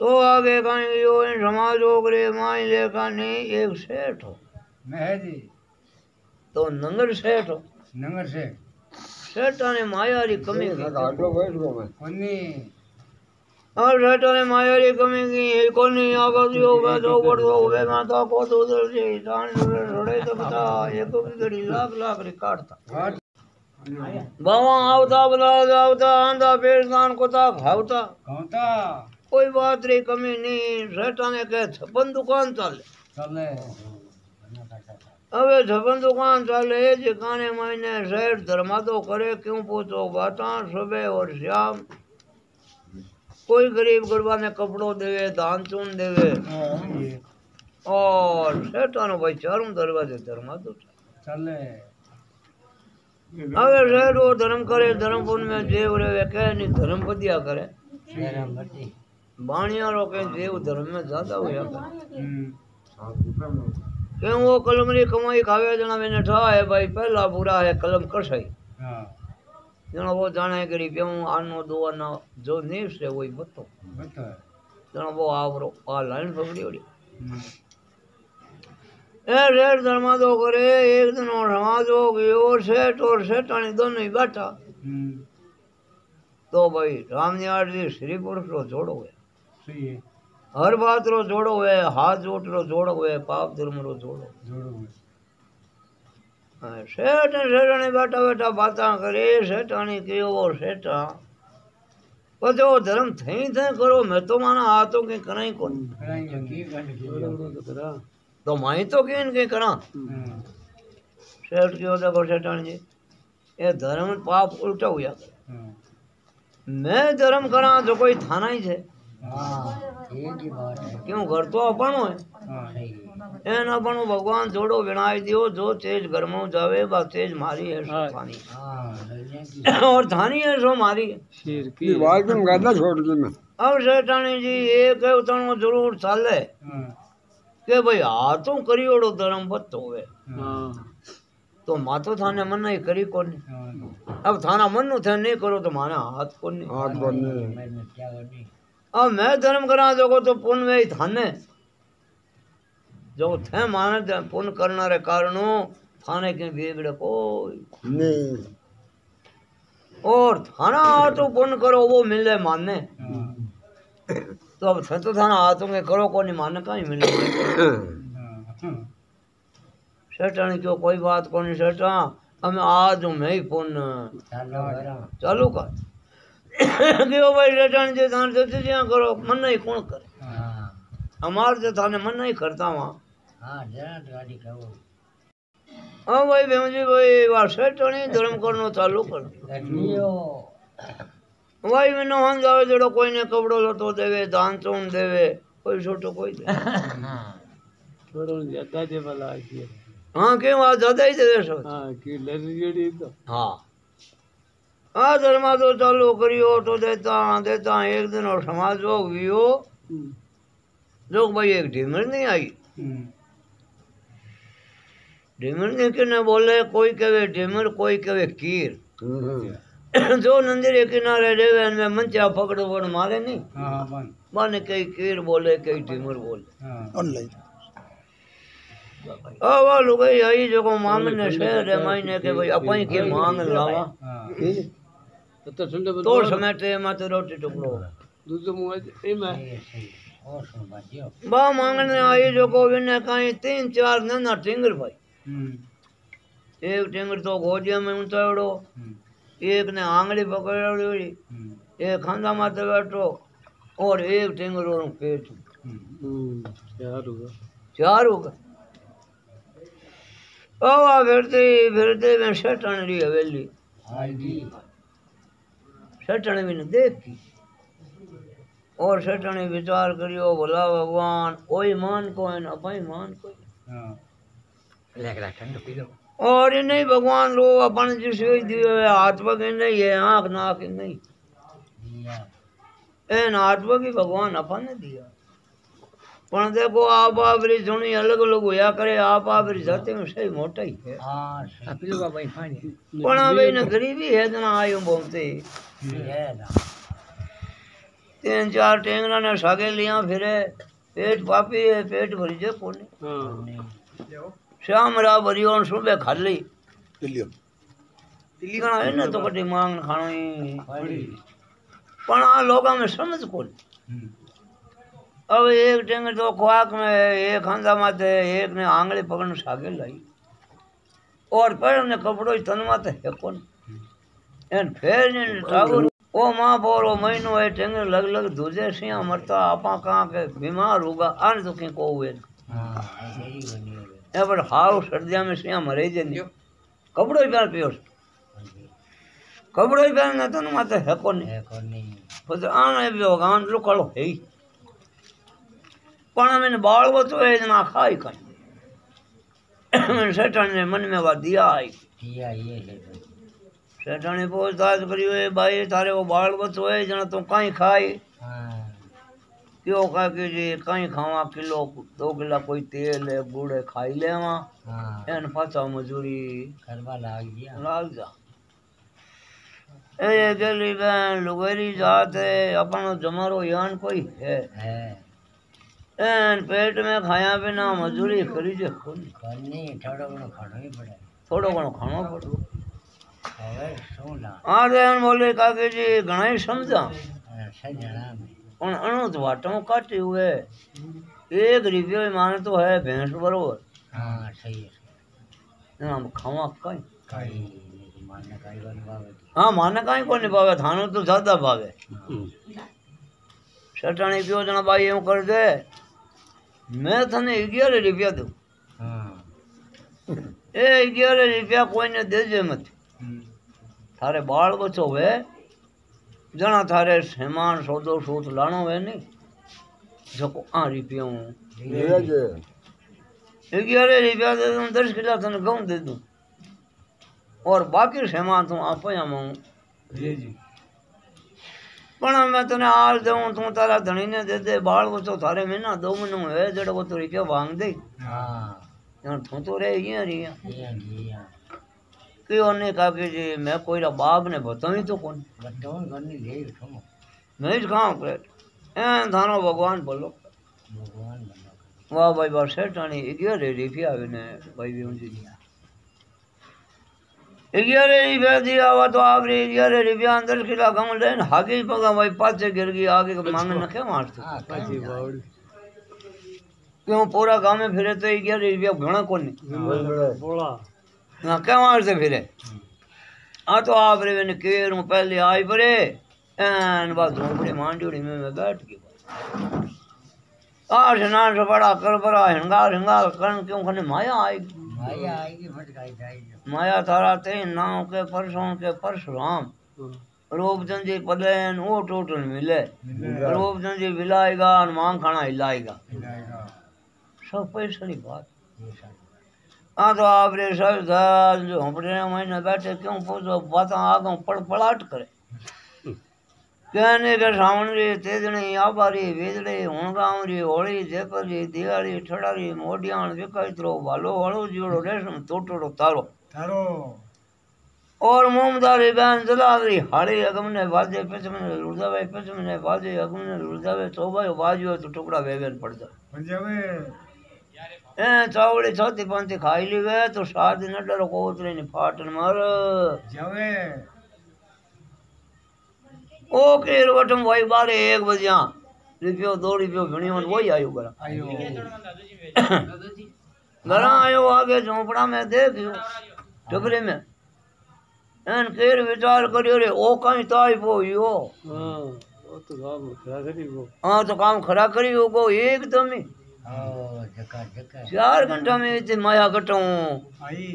तो आगे कहीं जो इन समाजों के माई लेखा नहीं एक सेठ हो मैं जी तो नंगर सेठ हो नंगर सेठ सेठा ने माया री कमी की और सेठा ने माया री कमी की एक को नहीं आगा दियो मैं तो बड़ हो वे माता को तो उधर जी दान रोड़े तो बता एक को भी गड़ी लाख लाख रिकॉर्ड था बावा आवता बला आवता आंधा पेड़ कान कोता खावता खावता कोई बात रही कमी नहीं सेठा ने कहे छप्पन दुकान चले चले अबे छप्पन दुकान चले जिकाने महीने सेठ धर्मादो करे क्यों पूछो बाता सुबह और शाम कोई गरीब गुरबा ने कपड़ों देवे धान चून देवे और सेठा ने भाई चारों दरवाजे धर्मादो चले अबे सेठ वो धर्म करे धर्म पुन में जेव रहे कहे नहीं धर्म बदिया करे बाणियारो के देव धर्म में ज्यादा होया क्यों वो कलम री कमाई खावे जना मैंने ठा है भाई पहला बुरा है कलम कसाई जना वो जाने करी क्यों आनो दो आना जो नीस है वही बतो जना वो आवरो आ लाइन पकड़ी ओड़ी ए रेड धर्मा दो करे एक दिन और समाज हो गयो सेठ और सेठाणी दोनों ही बैठा तो भाई रामनिहार जी श्री पुरुष रो जोड़ो है हर बात रो जोड़ो है हाथ जोट रो जोड़ो है पाप धर्म रो जोड़ो सेठ सेठाणी बैठा बैठा बात करे सेठाणी क्यों सेठा वो तो धर्म थे करो मैं तो माना हाथों के करा ही कौन तो माई तो के इनके करा सेठ क्यों देखो सेठाणी जी ये धर्म पाप उल्टा हुआ मैं धर्म करा जो कोई थाना ही है क्यों घर तो अपनो है एन अपनो भगवान जोड़ो विनाय दियो जो तेज गर्मो जावे बा तेज मारी है सो थानी और थानी है सो मारी है दीवार पे गादा छोड़ दे मैं अब सेठाणी जी एक उतनो जरूर चाले के भाई हाथों करियोड़ो धर्म बत होवे तो मातो थाने मन नहीं करी कोन अब थाना मन नु थे नहीं करो तो माने हाथ कोन हाथ कोन अब मैं धर्म करा जोगो तो पुन में थाने जो थे माने थे पुन करना रे कारणो थाने के बिगड़े कोई नहीं और थाना तो पुन करो वो मिले माने तो अब थे तो थाना हाथों के करो कोनी माने कहीं मिले सेठाणी क्यों कोई बात को नहीं सेठा हम आज मैं ही फोन चालू कर क्यों भाई सेठाणी जी थान से जिया करो मन नहीं कौन करे हमार जो थाने मन नहीं करता वहाँ हाँ भाई भेमजी भाई वाह सेठाणी धर्म करना चालू कर भाई मैंने हम जावे जड़ो कोई ने कपड़ो लतो देवे दान चून देवे कोई छोटो कोई दे हाँ क्यों आज ज्यादा ही देश तो हाँ आ धर्मा तो चालू करियो तो देता देता एक दिन और समाज हो गयो जो भाई एक ढीमर नहीं आई ढीमर नहीं किने बोले कोई कहे ढीमर कोई कहे कीर जो नंदीरे किनारे रेवे में मंचा पकड़ो वोड़ मारे नहीं माने कई कीर बोले कई ढीमर बोले वालू भाई आई जो मांगने शहर है मायने के भाई अपन के मांग लावा तो समेटे माते रोटी टुकड़ो बा मांगने आई जो को विने कहीं तीन चार नन्हा टिंगर भाई एक टिंगर तो गोदिया में उतारो एक ने आंगली पकड़ो एक खांदा माते बैठो और एक टिंगर और पेट चार होगा और फिरते फिरते में सेठाणी री हवेली सेठाणी भी ने देखी और सेठाणी विचार करियो भला भगवान कोई मान को है अपने मान को और नहीं भगवान लो अपन जिसे दिए हाथ पग नहीं है आँख नाक नहीं एन हाथ पग ही भगवान अपन ने दिया पण देखो आप आपरी जुणी अलग अलग होया करे आप आपरी जाते में सही मोटा ही है हां अपने बाबा भाई पण अबे न गरीबी है जना आयो बोलते है ना तीन चार टेंगना ने सागे लिया फिरे पेट पापी है पेट भरी जे कोने श्याम रा भरियोन सुबह खाली तिलियो तिलिकना है ना तो कटी मांग खानो ही पण आ लोगा में समझ कोन। अब एक टेंग तो ख्वाक में एक खांदा माते एक ने आंगली पकड़न सागे लाई और पर ने कपड़ो तन माते है कोन एन फेर ने टावर ओ माँ बोलो महीनों है टेंग लग लग दूजे से मरता आपा कहाँ के बीमार होगा अन दुखी को हुए ना पर हाउ सर्दिया में सिया मरे जे नहीं कपड़ों ही पहन पियो कपड़ों ही पहन ना तो माते है कौन फिर आन है भी होगा आन लो कलो है ही पर मैंने बाल वो तो है ना खाई कहीं सेठाणी ने मन में वा दिया आई सेठाणी पूछताछ करियो ए भाई थारे वो बाल बच्चो है जना तू काई खाई क्यों का के जी काई खावा किलो 2 किलो कोई तेल है बूढ़े खाई लेवा एन पाछा मजूरी करवा लाग जा ए गली में लुगरी जात है अपनो जमारो यान कोई है एन पेट में खाया बिना मजूरी करी जे खानी थोड़ो घणो खानो पड़े आर्यन बोले काके जी घणाई समझा उन अणुत वाटों काटे हुए एक रिव्यू माने तो है भैंस बरोबर हां सही है हम खावा काई माने काई को निभावे थानो तो ज्यादा भावे सेठाणी क्यों जना भाई यूं कर दे मैं थाने 11 रुपया दूं हां ए 11 रुपया कोई ने देजे मत थारे बाल बचो वे जना थारे सामान सौदो सूत लाणो वे नहीं जको आ रुपया दे दूं 10 किलो तने गहूं दे दूं और बाकी सामान तू आपे आमाऊ जी जी पण मैं तने आल देऊं तू तारा धणी ने दे दे बाल बचो थारे में ना दो मनु है जड़ो वो तो रुपया वांग दे हां तू तो रे ये क्यों ने कहा कि जी मैं कोई रा बाप ने बताई तो कौन बताऊं करनी ले खाऊं मैं खाऊं करे एन थानो भगवान बोलो वाह भाई वाह सेठाणी 11 रुपया ने भाई भी उंजी दिया 11 रुपया दिया हुआ तो आप 11 रुपया अंदर किला गम लेन हागी पगा भाई पाछे गिर गई आगे मांग न के मारतो क्यों पूरा गांव में फिरे तो 11 रुपया घणा कोनी बोला ना केवार से फिरे आ तो आप रे ने केरू पहले आई परे एन बा झोपड़ी मांडीड़ी में बैठ के आ जना से बड़ा कर बड़ा हंगार करण क्यों खने माया आएगी फटकाई जाएगी माया थारा ते नाव के परसों के परशुराम रूपचंद जी पलेन ओ टोटल मिले रूपचंद जी हिलाएगा और मांग खाना हिलाएगा सब पैसे की बात हाँ तो आप रे सर जो हमने महीने बैठे क्यों पूछो बात आगे पड़पड़ाट करे कहने के सामने तेजड़ी आबारी बिजली हुणगावरी होली जयपरी दिवाली ठड़ारी मोडियाण विकायतरो वालो वालो जीवड़ो रेशम तोटड़ो तारो और मोमदारी बहन जलारी हाड़ी अगमने बाजे पिछमने बाजे अगमने रुजावे चौबाई बाजियो तो टुकड़ा वेगन पड़ जावे ए चावड़ी छोटी पंती खाई ली वे तो शादी न डरो को उतरे ने फाटन मार जावे ओ केर वटम भाई बारे 1 बजे ₹2 घणी और वही आयो घर आयो आगे झोपड़ा में दे दियो टबरे में एन केर विचार करियो रे ओ काई ताई पो यो हां तो काम खड़ा करी होगो एकदम ही ओ जका 4 घंटा में इते माया कटो आई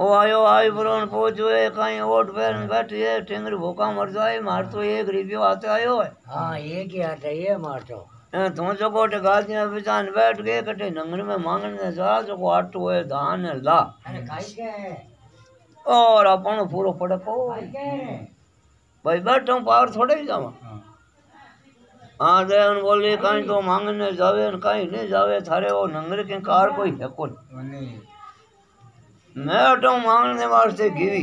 ओ आयो बरोन पहुंचो है काई ओट पैर में बैठी है टेंगर भूखा मर जाए मार तो 1 रुपया आते आयो है हां एक ही आता ये मार तो तो जो कोट गाजियां बिचान बैठ गए कटे नंगन में मांगने जा जो को आटो है धान है ला अरे खाई के और अपन पूरो पड़को भाई बैठो पावर थोड़े ही जावा आ दे उन बोले कहीं तो मांगने जावे न कहीं नहीं जावे थारे वो नंगरे के कार कोई है कोई मैं तो मांगने वास्ते गिरी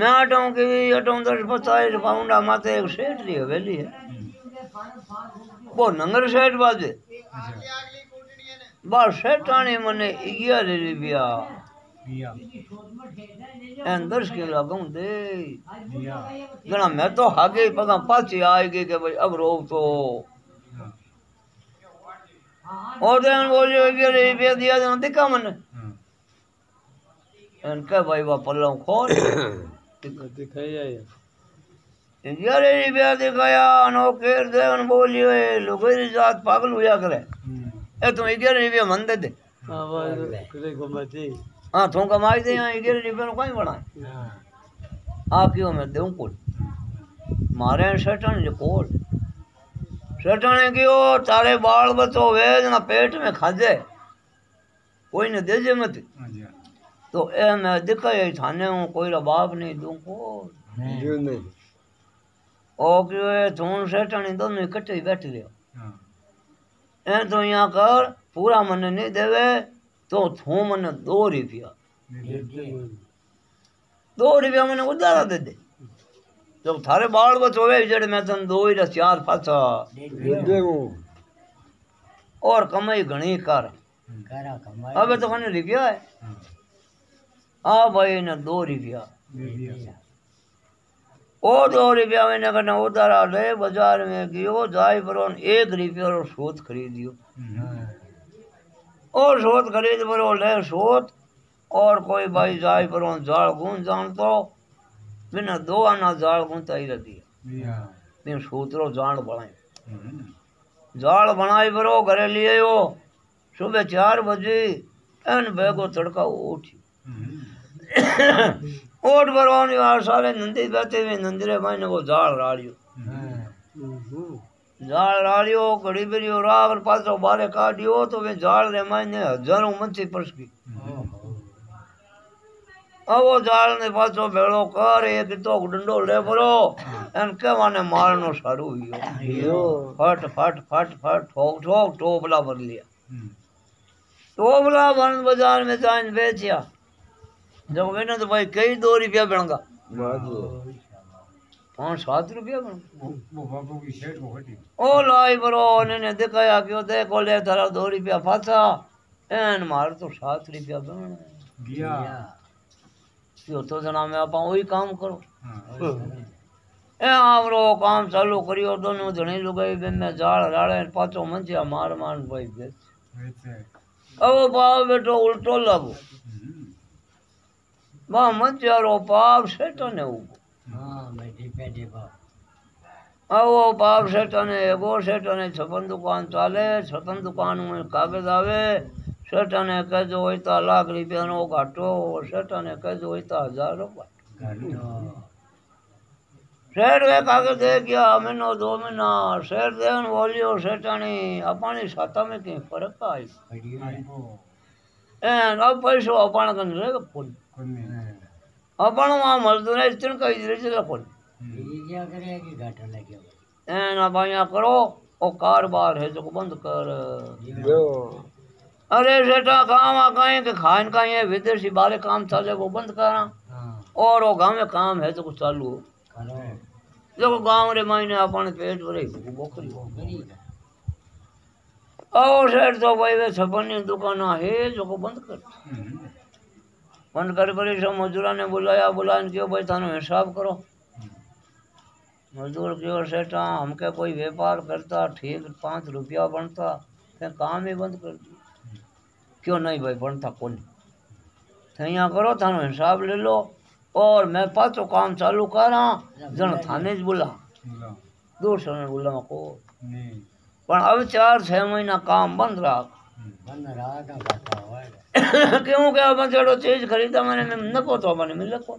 मैं आटाऊ के आटाऊ 10-25 पाउंड माथे एक सेठ री हवेली है। वो नंगर सेठ बाजे बा सेठाणी मने 11 रुपया एन 10 किलो गहूं दे जना। मैं तो आगे पगा पाछी आएगी के भाई अब रोव तो और देन बोलियो 11 रुपया दिया देना दिखा मने एन के भाई वा पल्लों खोल तारे बाल बचो वे जना पेट में खाजे कोई ने देजे मत तो ए मैं दिखा थाने हूँ कोई रा बाप नहीं दूं को और क्यों सेठाणी दोनों इकट्ठे बैठ लियो ए तो यहाँ कर पूरा मने नहीं देवे तो थू मने 2 रुपया मने उधारा दे दे तो थारे बाल बचो जड़े मैं तन 2 या 4 पाछा और कमाई घनी कर अब तो खाने रुपया है आ भाई ने 2 रुपया और 2 रुपया मैंने कहना उधारा ले बाजार में गयो जाए पर 1 रुपया और सोत खरीदियो और सोत खरीद पर ले सोत और कोई भाई जाए पर जाल गूं जान तो बिना 2 आना जाल गूंता ही दिया बिन सोतरो जाल बनाए जाल बनाई पर घरे लिए हो सुबह 4 बजे एन बैगो तड़का उठी ओट भरवानी यार सारे नंदी बैठे हुए नंदरे भाई ने को जाल राड़ियो घड़ी भरियो राह पर पासो बारे काटियो तो वे जाल रे मायने हजारों मच्छी परसकी। अब वो जाल ने पासो भेड़ो कर एक तो डंडो ले भरो एन के माने मारनो सारू हुयो फट फट फट फट ठोक ठोक टोपला भर लिया टोपला भर बाजार में जान बेचिया जब मैंने तो भाई कई 2 रुपया बनगा 5-7 रुपया ओ लाई बरो ने दिखाया क्यों दे को ले थारा 2 रुपया फाचा एन मार तो 7 रुपया बन गया यो तो जना में आपा वही काम करो ए आवरो काम चालू करियो दोनों जणे लुगाई बे में जाल राळे पाचो मंजिया मार मार भाई बेचे अब भाव बेटो उल्टो लागो बा मंचारो पाप सेठाणी उगो हां बैठी बैठी बाप आओ बाप सेठाणी एगो सेठाणी छपन दुकान चाले छपन दुकान में कागज आवे सेठाणी कह जो होई ता लाख रुपया नो घाटो सेठाणी कह जो होई ता 1000 रुपया घाटो शेर वे कागज दे गया महीनो 2 महीना शेर देन बोलियो सेठाणी अपनी छाता में कहीं फर्क आई एन अब पैसो अपन कन रे फोन अपन वहाँ मजदूर है इतने का इधर चला फोन क्या करेगा कि घाटा लगे एन अब यहाँ करो और कारोबार है जो बंद कर अरे सेठा काम आ कहीं के खान का ये विदेशी बारे काम चले वो बंद करना और वो गाँव में काम है तो कुछ चालू जो गाँव रे महीने अपन पेट भरे बकरी और सेठ तो भाई वे छपनी दुकान है जो को बंद कर बंद कर पड़े। सब मजदूरा ने बुलाया बुलाने क्यों भाई थानों हिसाब करो मजदूर क्यों सेठा हमके कोई व्यापार करता ठीक 5 रुपया बनता फिर काम ही बंद कर दिया क्यों नहीं भाई बनता कौन थे यहाँ करो थानों हिसाब ले लो और मैं पाँचों काम चालू कर रहा जन थाने बुला 200 ने बुला को पर अब 4-6 महीना काम बंद रहा क्यों क्या अपन जड़ो चीज खरीदा मैंने नको तो मैंने मिले को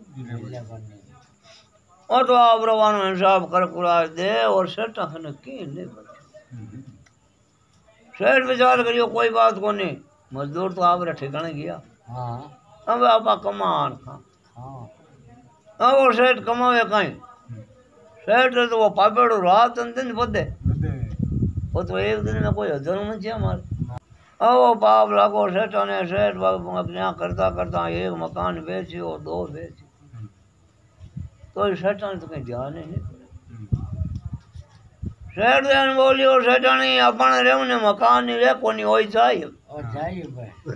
और तो आप रवानो हिसाब कर कुरा दे और सेठ ने की नहीं सेठ विचार करियो कोई बात को नहीं मजदूर तो आप रे ठिकाने गया हां अब आपा कमान हां अब वो सेठ कमावे कहीं सेठ तो वो पापेड़ो रात दिन बदे वो तो एक दिन में कोई 1000 में क्या मारे ओ बाप लागो सेठाणी सेठ बाप अपने करता करता 1 मकान बेचियो 2 बेचियो कोई सेठाणी तो कहीं ध्यान ही नहीं। सेठ देन बोलियो सेठाणी अपन रेव ने मकान रे कोनी होई जाय और जाय भाई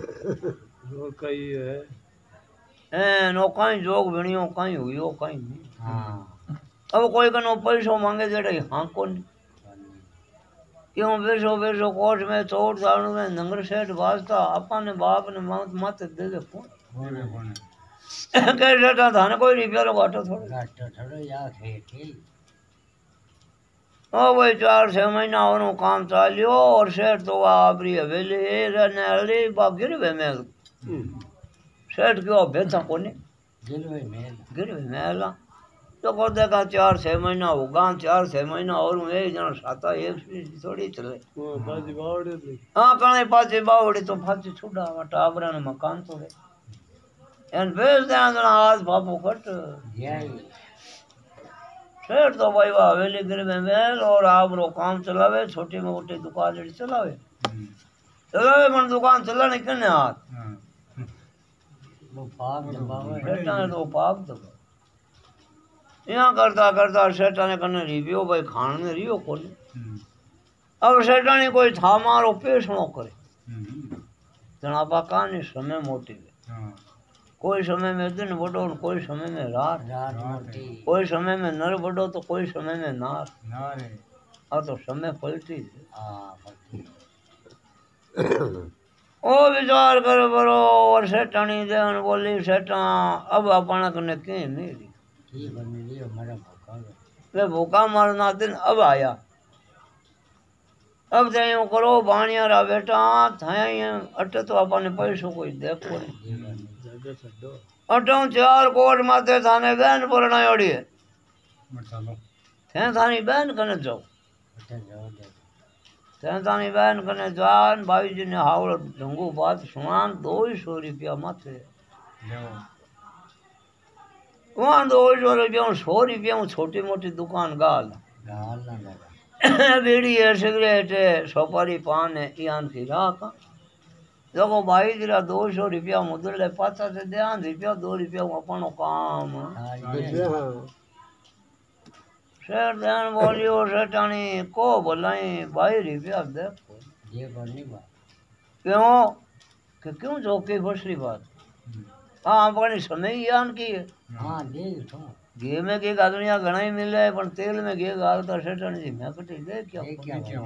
जो कई है ए नो काई जोग वणियो काई होयो काई नहीं। हां अब कोई कनो पैसो मांगे जड़े हां कोन क्यों पैसो पैसो कोर्ट में छोड़ दाणु में नंगर सेठ वास्ता अपन बाप ने मत दे दे कोन के सेठा थाने कोई रिपेयर घाटो थोड़ो या थे ठीक। ओ भाई 4-6 महीना और काम चालियो और सेठ तो आपरी हवेली रहने वाली बागिर वे में सेठ क्यों बेचा कोनी गिरवे में ला तो को देखा 4-6 महीना होगा 4-6 महीना और ये जना साता एक थोड़ी चले ओ बाजी बावड़े ली हां काने बाजी बावड़े तो फाची छुड़ा वटा आबरा ने मकान तो है एन बेच देना जना आज बापू कट जय सेठ तो भाई वाह हवेली गिरवे में और आवरो काम चलावे छोटी मोटी दुकान लेडी चलावे चलावे मन दुकान चलाने कने हाथ वो पाप दबावे सेठा ने तो पाप दबावे यहाँ करता करता सेठा ने कने रिव्यू भाई खान ने रियो कोन अब सेठा ने कोई था मारो पेशणो करे जना बाका ने समय मोटी कोई समय में दिन बड़ो और कोई समय में रात मोटी कोई समय में नर बड़ो तो कोई समय में नार नार है और तो समय पलटी ओ विचार कर बरो और सेठाणी देन बोली सेठा अब अपन कने के मेरी की बनी लियो मारा भूखा वे भूखा मारना दिन अब आया अब जयो करो बाणिया रा बेटा थाई अट तो अपन पैसों कोई देखो अटो 4 कोट माते थाने बहन पुरणाई ओड़ी है थानी बहन कने जाओ थानी बहन कने जान भाई जी ने हावड़ ढंगू बात सुनान 200 रुपया माथे वहाँ 200 रुपया 100 रुपया छोटी मोटी दुकान गाल बीड़ी है सिगरेट है सोपारी पान है यान की राख देखो भाई जरा 200 रुपया मुद्र ले पाचा से ध्यान रुपया 2 रुपया अपनो काम शेर ध्यान बोलियो सेठाणी को बोलाई भाई रुपया दे ये बनी बात क्यों कि क्यों जोके फसरी बात हां अपनी समय यान की है हां दे तो घी में के गादनिया घणा ही मिले पर तेल में घी गालता सेठाणी जी मैं कटी दे क्या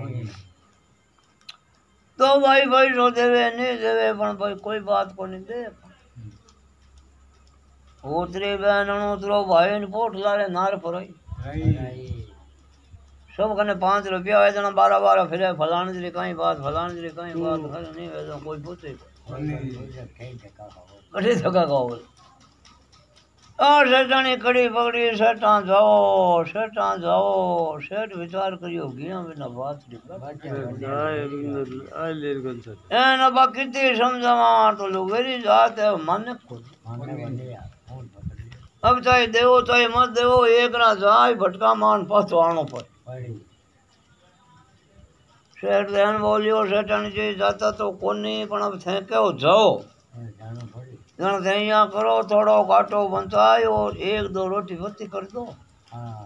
तो भाई भाई जो देवे नहीं देवे पण भाई कोई बात को नहीं दे ओतरे बहन ओतरो भाई ने पोट लारे नार परोई सब कने 5 रुपया वे जना 12-12 फिरे फलाने जी काई बात हर नहीं वे तो कोई पूछे कड़ी धक्का खाओ और सेठाणी कड़ी पकड़ी सेठा जाओ सेठ विचार करियो गिया बिना बात ना बाकी समझावा तो लोगेरी जात है मन को अब चाहे देवो चाहे मत देवो एक ना जाए भटका मान पाछो आणो पर सेठ देन बोलियो सेठाणी जी जाता तो कोनी पण अब थे क्यों जाओ जन धैया करो थोड़ो काटो बंचायो और 1-2 रोटी बत्ती कर दो हां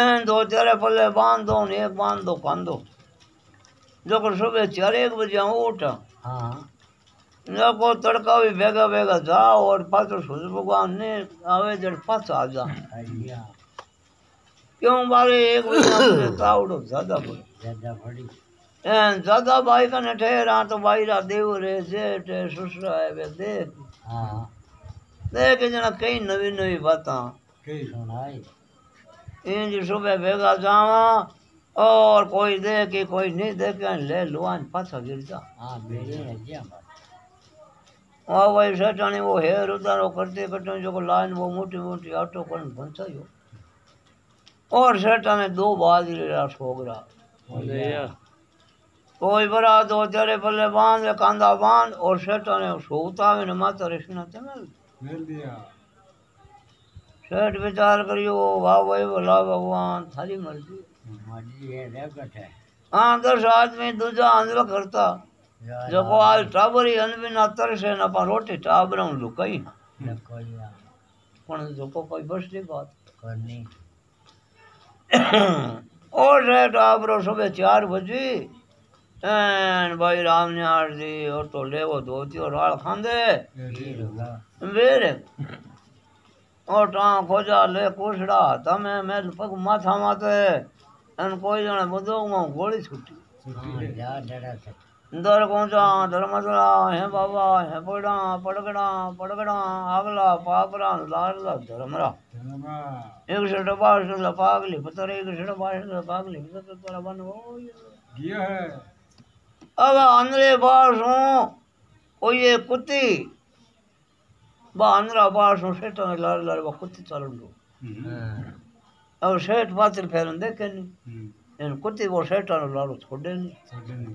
एन 2-4 पल्ले बांध दो ने एक बांध दो कांदो जो को सुबह 4-1 बजे उठ हां जो को तड़का भी बेगा जाओ और पाछो सूरज भगवान ने आवे जड़ पाछ आ जा क्यों बारे 1 बजे तावड़ो ज्यादा पड़ी दादा भाई कने ठहरा तो भाई रा देव रे सेठ ससुरा है वे देख हां देख जना कई नवी बाता कई सुनाई इन जी सुबह भेगा जावा और कोई देखे कोई नहीं देखे ले लुआन पाछा गिर जा हां मेरे है क्या बात और भाई सेठाणी वो हेर उतारो करते जो लाइन वो मोटी ऑटो कन बंचायो और सेठाणी 2 बाजरे रा सोगरा बोलिया कोई बरा 2-4 पल्ले बांध ले कांदा बांध और सेठा ने सोतावे ने माता कृष्ण ते मेल दिया सेठ विचार करियो वाह भाई भला भगवान थारी मर्जी मर्जी है रे कठे हां 10 आदमी दूजा आंदोलन करता जो को आज टाबरी अनबिना तरसे ना पर रोटी टाबरा लुकाई ना कोई પણ જોકો કોઈ બસ લી વાત કરની ओ सेठ आप रो सुबह 4 बजे एन भाई राम ने आर दी और तो ले वो धोती और राल खांदे मेरे और टांग खोजा ले कोसड़ा तमे मैं पग माथा माते एन कोई जने बदो गोली छुटी दर कोंजा धर्मदरा है बाबा है पड़ा पड़गड़ा पड़गड़ा आगला पापरा लाला धर्मरा एक से डबा से पागली पतर एक से डबा से पागली पतर तोरा बन हो दिया है अब अंदरे बास हूं ओ ये कुत्ती बा अंदरा बास हूं सेठ लाल लाल बा कुत्ती चलन दो और सेठ पात्र फेरन देखे नहीं इन कुत्ती वो सेठ लाल छोड़े नहीं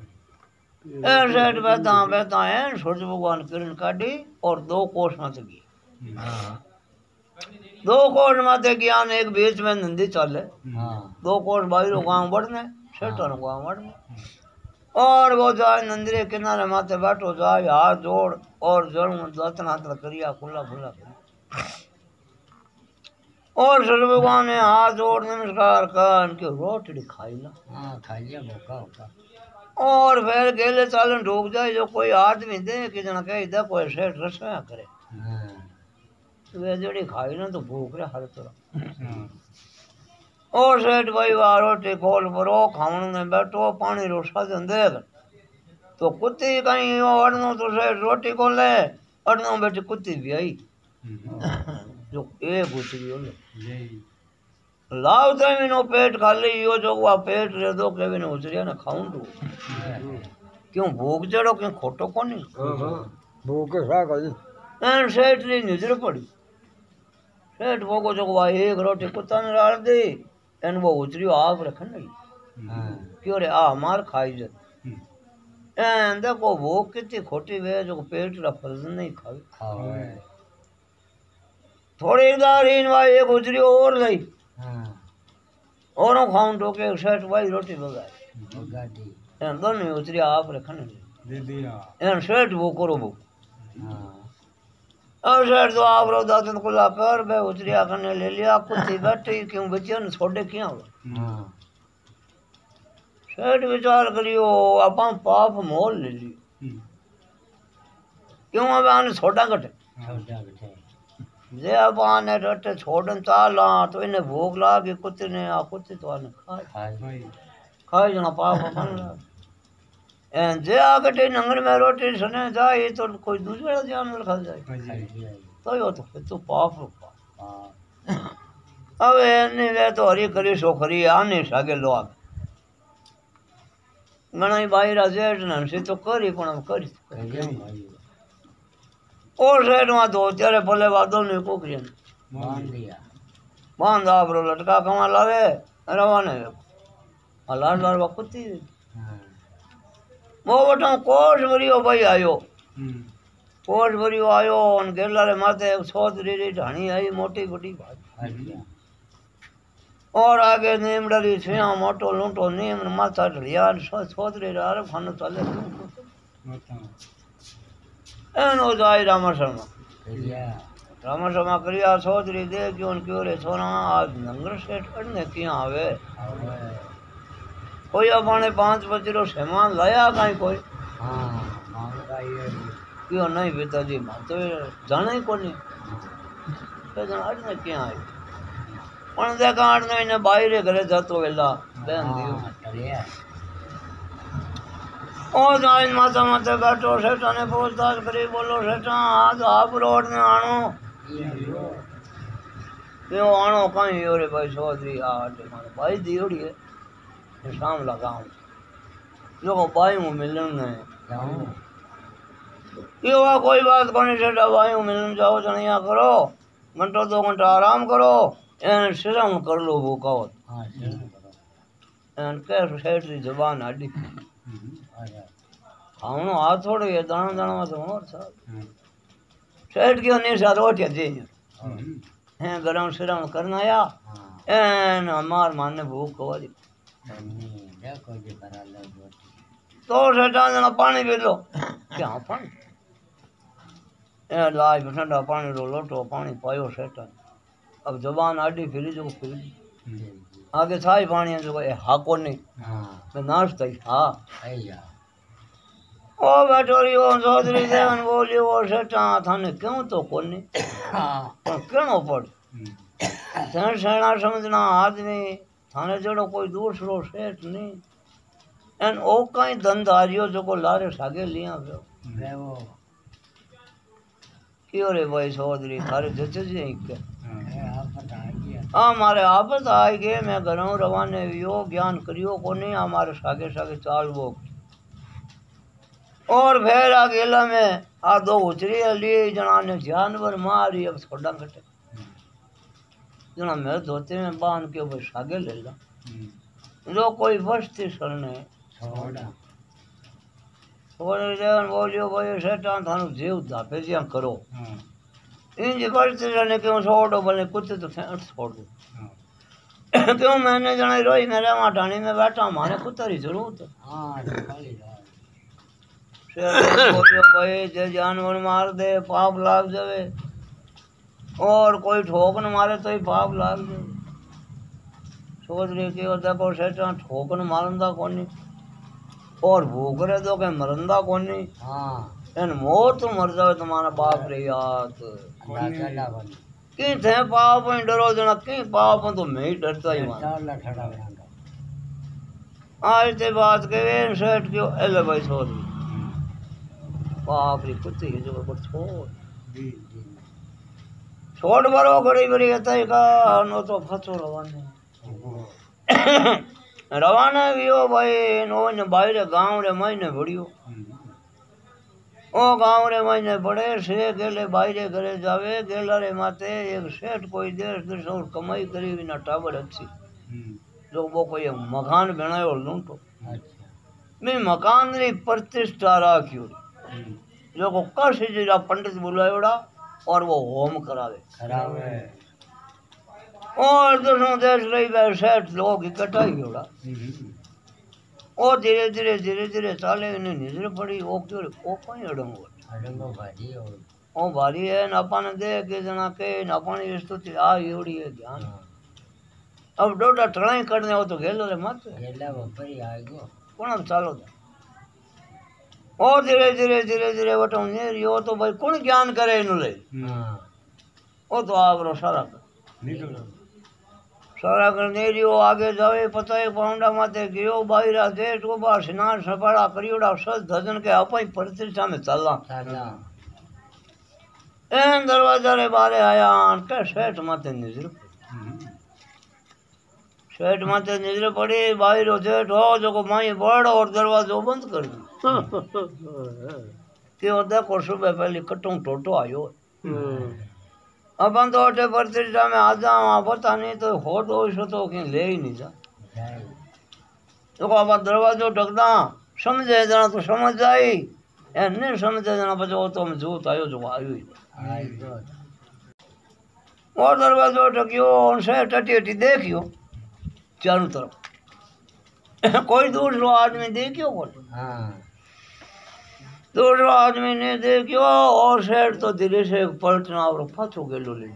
सेठ बैठा बैठा है सूर्य भगवान किरण काटी और 2 कोस माते गई 2 कोस माते गया ने एक बीच में नंदी चले 2 कोस बाहरों गांव बढ़ने सेठर गांव बढ़ने और वो जाए नंदी के किनारे माते बैठो जाए हाथ जोड़ और जरूर दातना हाथ करिया खुला खुला और सूर्य भगवान ने हाथ जोड़ नमस्कार कर इनके रोटी खाई ना हां खाइए मौका होगा और फिर गेले चालन ढोक जाए जो कोई आदमी दे कि जना कह इधर कोई सेठ रसोया करे वे जड़ी खाई ना तो भूख रे हर तरह और सेठ भाई वार रोटी खोल भरो खावण में बैठो पानी रोसा दे तो कुत्ती कहीं अड़नो तो सेठ रोटी खोले अड़नो बैठी कुत्ती भी आई जो ए कुत्ती बोले लाव तमी नो पेट खाली यो जो वा पेट रे दो केवे ने उचरिया ना खाऊं तू क्यों भूख जड़ो के खोटो कोनी भूख सा गई एन सेठ ने नजर पड़ी सेठ भोगो जो वा एक रोटी कुत्ता ने डाल दी एन वो उचरियो आप रखन नहीं क्यों रे आ मार खाई जे एन देखो भूख कितनी खोटी वे जो पेट रा फर्ज नहीं खावे थोड़ी देर इन वा एक उचरियो और लई और खाऊं तो के सेठ भाई रोटी बगाई एन दोनों उतरी आप रखने दे दिया एन सेठ वो करो वो अब सेठ तो आप रो दातन को ला पर बे उतरी आखने ले लिया कुत्ती बैठी क्यों बच्चियों ने छोड़े क्यों सेठ विचार करियो अपन पाप मोल ले लियो क्यों अब आने छोटा कटे जे अब आने रटे छोड़न चाला तो इने भूख लागी कुत्ते ने आ कुत्ते तो आने खाए खाए जना पाप बन एन जे आगटे नंगर में रोटी सने जाए तो कोई दूसरा जानवर खा जाए तो यो तो फिर तो पाप रूपा अब एने वे तो हरी करी सोखरी आने सागे लोग गणाई भाई राजे न से तो करी पण करी और सेठ वहाँ दो चारे भले वादों ने को किया बांध दिया बांध आप रो लटका कमा लावे रवाने लाल लाल वकुती वो बटों कोष भरियो भाई आयो कोष भरियो आयो उन गेला रे माते 100 री ढाणी आई मोटी बड़ी बात और आगे नीम डली छिया मोटो लूटो नीम माथा ढलिया 100 री डार खान चले एनो जाय रामा शर्मा करिया चौधरी दे जोन क्यों रे सोना आज नंगर सेठ करने किया आवे कोई अपने 5 बजरो सामान लाया काई कोई हां मांगा ये क्यों नहीं पिताजी मां तो जाने कोनी तो आज ने क्या आई पण दे कांड ने ने बाहर घरे जातो वेला बहन दियो और जाइन माता माता बैठो सेठा ने पूछताछ करी बोलो सेठा आज आप रोड ने आणो यो आणो कहीं यो रे भाई चौधरी आटे मारे भाई दियोड़ी है शाम लगाऊं जो को भाई मुँह मिलन नहीं यो वा कोई बात कोनी सेठा भाई मुँह मिलन जाओ जनिया करो घंटो 2 घंटा आराम करो एन सिरम कर लो भूखावत एन कैसे सेठरी जबान आड़ी खावनो हाथ छोड़ ये दाना तो और साहब सेठ क्यों नहीं सारो रोटियां दे हैं गरम सिरम करना या एन हमार माने भूख कोरी देखो जी करा लो तो सेठा जना पानी पी लो क्या पानी ए लाए ठंडा पानी रो लोटो पानी पायो सेठा अब जबान आडी फिरी जो फिरी आगे था ही पानी जो हा को नहीं मैं नाश तई हा ओ बटोरियो चौधरी देवन बोलियो सेठा थाने क्यों तो कोनी हां क्यों पड़ सेठ सेणा समझना आदमी थाने जोड़ो कोई दूसरो सेठ नहीं एन ओ काई धंध आरियो जो को लारे सागे लिया पियो मैं वो क्यों रे भाई चौधरी थारे जच जी के हां मारे आपत आई के मैं घरों रवाने वियो ज्ञान करियो कोनी हमारे सागे सागे चालबो और फिर अकेला में आ दो उचरी लिए जना ने जानवर मारी अब छोड़ा कटे जना मैं धोते में बांध के वो सागे ले ला जो कोई वस्ती सरने छोड़ा और जन बोलियो भाई सेठा थानु जीव धापे जिया करो इन जी वस्ती सरने क्यों छोड़ो भले कुत्ते तो फेंट छोड़ दो क्यों मैंने जना रोई मेरे वाटाणी में बैठा माने कुत्तरी जरूरत हां भाई जे जानवर मार दे पाप लाग जावे और कोई ठोकन मारे तो ही पाप लाग जावे सोच रहे कि और देखो सेठा ठोकन मारंदा कोनी और भूखरे तो के मरंदा कोनी हां एन मौत मर जावे तुम्हारा बाप रे यात की थे पाप में डरो जना की पाप तो मैं ही डरता ही हूं आज ते बात कहे सेठ क्यों एले भाई सोच बाप रे कुत्ते जो को छोड़ जी जी छोड़ बरो बड़ी बड़ी तई का नो तो फचो रवाने रवाने वियो भाई नो ने बाहर गांव रे महीने भड़ियो ओ गांव रे महीने बड़े से गेले बाहर घरे जावे गेला रे माते एक सेठ कोई देश देश और कमाई करी बिना टावर अच्छी जो वो कोई मकान बनायो लूंटो मैं मकान री प्रतिष्ठा राखियो जो को कश जीरा पंडित बुलायोड़ा और वो होम करावे करावे और दोनों देश रही वे सेठ लोग इकट्ठा ही होड़ा और धीरे धीरे धीरे धीरे चाले ने नजर पड़ी ओ क्यों ओ कोई अडंगो अडंगो भारी ओ भारी है ना अपन दे के जना के ना पानी स्तुति आ योड़ी है ज्ञान अब डोडा टणाई करने हो तो गेलो रे मत गेला बपरी आगो कोण चालो और धीरे धीरे धीरे धीरे वटो नेर यो तो भाई कौन ज्ञान करे इन ले ओ तो आवरो सारा निकल सारा कर नेर यो आगे जावे पता है पाउंडा माते गयो बाहरा देश को बा स्नान सपाड़ा करियोड़ा सज धजन के आपई प्रतिष्ठा में चला एन दरवाजा रे बारे आया के सेठ माते नजर सेठ माते नजर पड़ी बाहर हो सेठ हो जो को माई बड़ और दरवाजो बंद कर दी के ओदा को सुबह पहले कटू टोटो आयो अपन तो ओटे प्रतिष्ठा में आ जावा पता नहीं तो हो दोष तो के ले ही नहीं जा तो अब दरवाजो ढकदा समझे जना तो समझ जाई ए नहीं समझे जना बचो तो हम जूत आयो जो आयो और दरवाजो ढकियो उनसे टटी टटी देखियो चारों तरफ कोई दूसरो आदमी देखियो बोल हां दूसरो आदमी ने देखियो और सेठ तो धीरे से पलटना और फाचो गेलो ले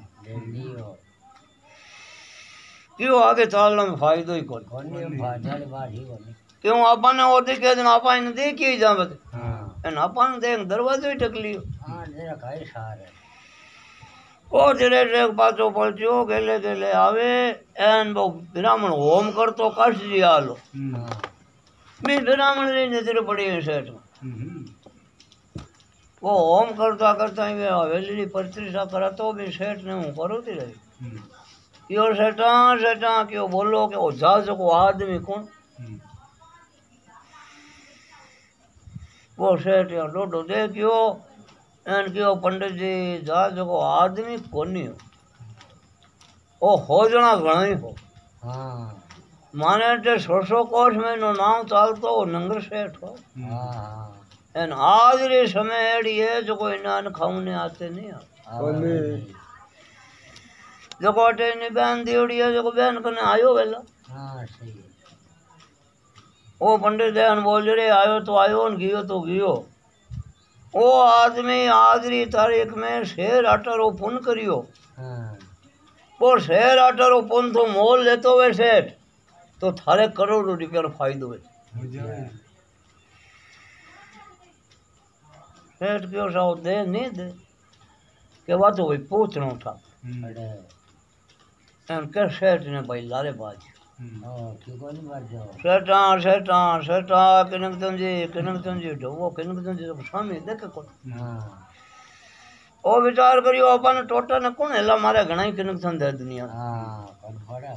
क्यों आगे चालने में फायदो ही कोनी कोनी फाजल बाड़ी कोनी क्यों अपन ने और देखे ना अपन ने देखिए जावत हां एन अपन देख दरवाजो ही टक लियो हां जरा काई सार है और धीरे से पाछो पलटियो गेले गेले आवे एन वो ब्राह्मण होम करतो काश जी आलो मैं ब्राह्मण रे नजर पड़ी सेठ वो होम करता करता ही हवेली प्रतिष्ठा करा तो भी सेठ ने हूँ करो दी रही यो सेठा सेठा क्यों बोलो कि वो जा सको आदमी कौन वो सेठ या डोडो देखियो एन क्यों पंडित जी जा सको आदमी कोनी हो जना घना ही हो माने तो सौ सौ कोष में नो नाम चालतो नंगर सेठ हो एन आज रे समय एड़ी है जो कोई नान खाऊने आते नहीं आमें जो कोटे ने बहन देवड़ी है जो को बहन कने आयो वेला हां सही है ओ पंडित देन बोल रे आयो तो आयो न गियो तो गियो ओ आदमी आज री तारीख में शेर अटरो पुन करियो हां पर शेर आटर ओपन तो मोल लेतो वे सेठ तो थारे करोड़ों रुपया फायदो है। सेठ क्यों साओ दे नहीं दे के बात हो पूछना था हम के सेठ ने भाई लारे बाज सेठा सेठा सेठा किनक तुम जी डवो किनक तुम जी स्वामी देख को ओ विचार करियो अपन टोटा ने कौन हेला मारे घणा ही किनक थन दे दुनिया हां बड़ा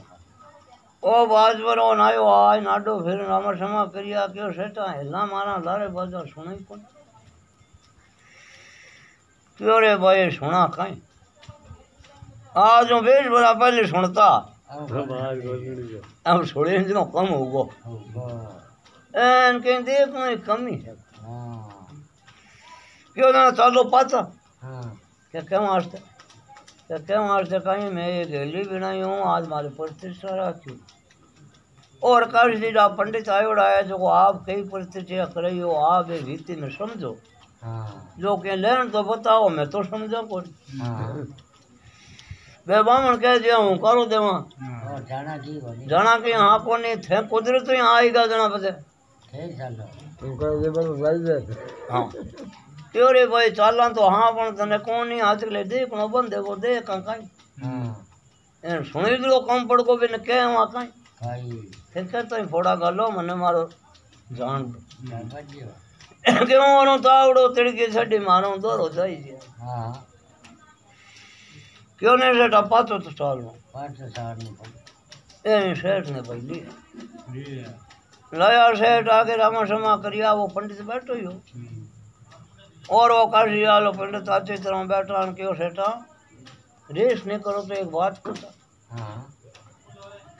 ओ बाजवरो नायो आज नाडो फिर रामर समा करिया क्यों सेठा हेला मारा लारे बाजा सुनाई को क्यों रे भाई सुना काई आज हम बेस बड़ा पहले सुनता अब छोड़े जो कम होगो एन के देख में कमी है क्यों ना चालो पाता क्या क्यों आज तक कहीं मैं ये गली भी नहीं हूँ आज मारे प्रतिष्ठा रखी और कर्ज जी आप पंडित आयोड़ आया जो आप कई प्रतिष्ठा कराई हो आप ये रीति में समझो जो के लेन तो बताओ मैं तो समझा को बे बामण कह दिया हूँ करो देवा जाना की हाँ को नहीं थे कुदरत तो यहाँ आएगा जना पते हाँ क्यों रे भाई चाला तो हाँ पण तने कौन नहीं हाथ ले देख नो बंदे को देख काई सुनी लो कम पड़ को भी न कह वहाँ काई फिर कहते हैं फोड़ा गालो मने मारो जान क्यों और तावड़ो तिड़की छड़ी मारो तो रो जाइए हाँ क्यों नहीं सेठ आप पाँच साल में सेठ ने भाई लाया सेठ आगे रामा समा करिया वो पंडित बैठो ही हो और वो काशी आलो पंडित अच्छी तरह बैठा क्यों सेठा रेस नहीं करो तो एक बात करता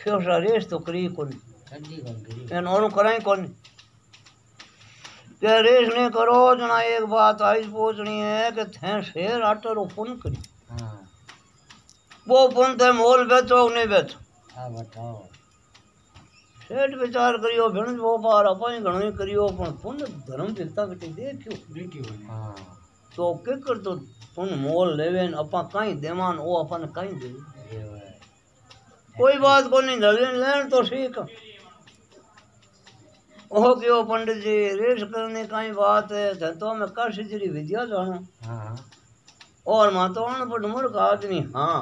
क्यों सा रेस तो करी कौन और कराई कौन क्या रेस नहीं करो जना एक बात आई पूछनी है कि थे शेर आटर वो पुन करी वो पुन थे मोल बेचो नहीं बेचो बताओ सेठ विचार करियो भिण वो बार अपन घणो करियो पण पुन धर्म चिंता कटी देखियो देखियो हां तो के कर तो पुन मोल लेवे न अपन काई देवान ओ अपन काई दे कोई बात को नहीं लेन तो ठीक ओ क्यों पंडित जी रेस करने काई बात है तो मैं कर सिजरी विद्या जानो हां और मातोण पर मूर्ख आदमी हां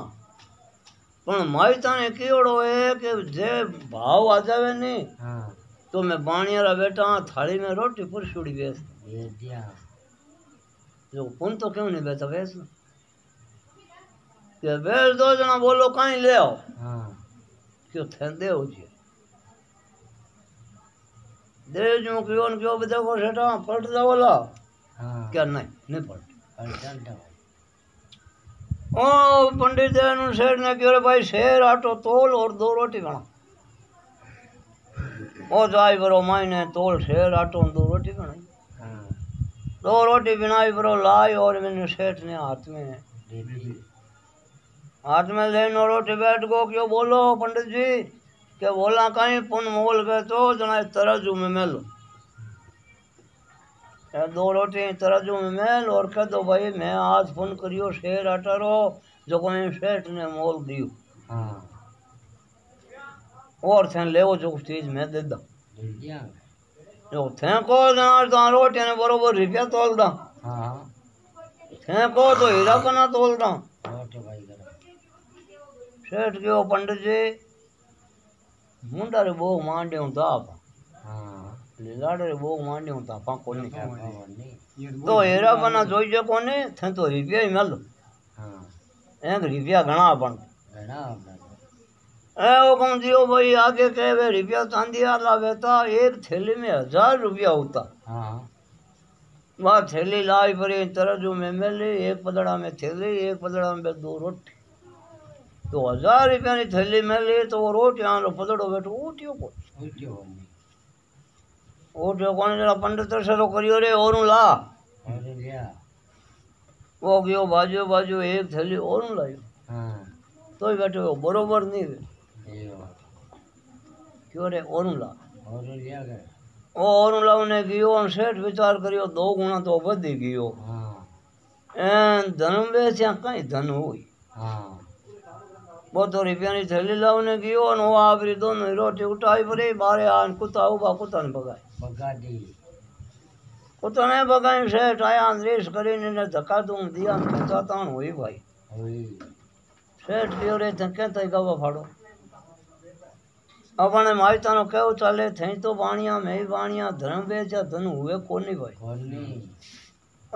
पण माई ताने केवड़ो है कि जे भाव आ जावे ने हां तो मैं बाणियारा बेटा थाली में रोटी पर छुड़ी बेस ये दिया जो पुन तो क्यों नहीं बेचा बेस ये बेस दो जना बोलो काई ले आओ हां क्यों थंदे हो जी दे जो क्यों क्यों देखो सेठा पलट जाओ ला हां क्या नहीं पलट ओ पंडित दयानंद शेर ने क्यों भाई शेर आटो तोल और दो रोटी बना ओ जाई बरो मायने तोल शेर आटो दो रोटी बनाई दो रोटी बनाई बरो लाई और मैंने सेठ ने हाथ में लेने रोटी बैठ गो क्यों बोलो पंडित जी के बोला कहीं पुन मोल गए तो जना तराजू में मेलो दो रोटी तराजू में मेल और कह दो भाई मैं आज फोन करियो शेर अटरो जो कोई सेठ ने मोल दियो हाँ और थे ले वो जो चीज मैं दे दा जो थे को जनार तो रोटी ने बरोबर रुपया तोल दा हाँ थे को तो हीरा कना तोल दा सेठ क्यों पंडित जी मुंडा रे बो मांडे हूँ दाप लाड़े वो मांडे हूं तापा कोनी तो हेरा बना जोई जे कोने थे तो रिपिया ही मिल हां एक रिपिया घणा बन ए ओ कौन दियो भाई आगे कहवे रिपिया चांदी आला वेता एक थैली में 1000 रुपया होता हां वा थैली लाई परे तराजू में मेले एक पदड़ा में थैली एक पदड़ा में दो रोटी तो 1000 रुपया की थैली मेले तो रोटी आलो पदड़ो बैठो उठियो को ओ जो कोने जरा पंडित सरो करियो रे और ला वो गयो बाजू एक थैली और लायो हां तोय बैठो बरोबर नहीं क्यों रे और ला गए और लाउने गयो और सेठ विचार करियो दो गुना तो वधी गयो हां एन धन में से कई धन होई हां બધો રૂપિયાની થેલી લાવીને ગયો અને હું આ બધી દોની રોટી ઉઠાવી પડી બારે આ કૂતા ઉભા કૂતાને ભગાય કૂતાને ભગાય શેઠ આયા રેસ કરીને એને ધક્કા દઉં દિયા કૂતા તાણ હોય ભાઈ શેઠ ગયો રે ધક્કે થઈ ગવા ફાડો આપણે માયતાનો કેવું ચાલે થઈ તો વાણિયા મેં વાણિયા ધર્મ બે જા ધન હોય કોની ભાઈ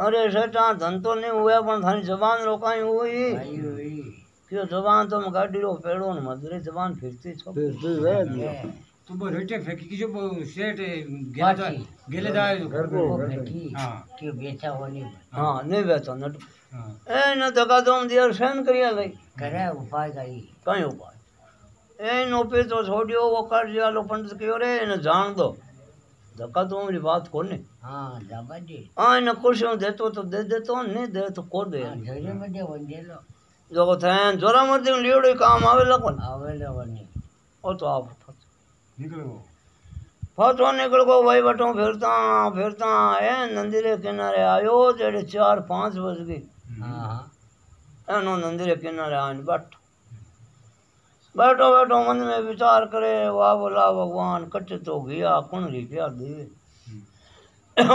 અરે શેઠ આ ધન તો નહીં હોય પણ થાની જવાન રોકાઈ હોય क्यों जवान तो गाड़ी रो पेड़ो न मदरे जवान फिरती छो फिरती है तो वो रेटे फेंकी की जो सेट गेले जाए घर को हां क्यों बेचा होनी हां नहीं बेचा न ए न धक्का दोम दिया सहन करिया गई करे उपाय गई कई उपाय ए नो पे तो छोड़ियो वो कर दिया लो पंडित क्यों रे न जान दो धक्का दोम री बात कोने हां जाबा जी आ न खुशियों देतो तो दे देतो नहीं दे तो को दे धैर्य में दे वन दे लो जो थान जोरा मर्दी लीड़ो काम आवेला कोन आवेला वनी ओ तो आप निकल गो फटो निकल गो भाई बटो फिरता फिरता ए नंदीरे किनारे आयो जेड़े 4-5 बज गई हां एनो नंदीरे किनारे आन बैठ बैठो बैठो मन में विचार करे वाह बोला भगवान कट तो गया कौन रिप्या दे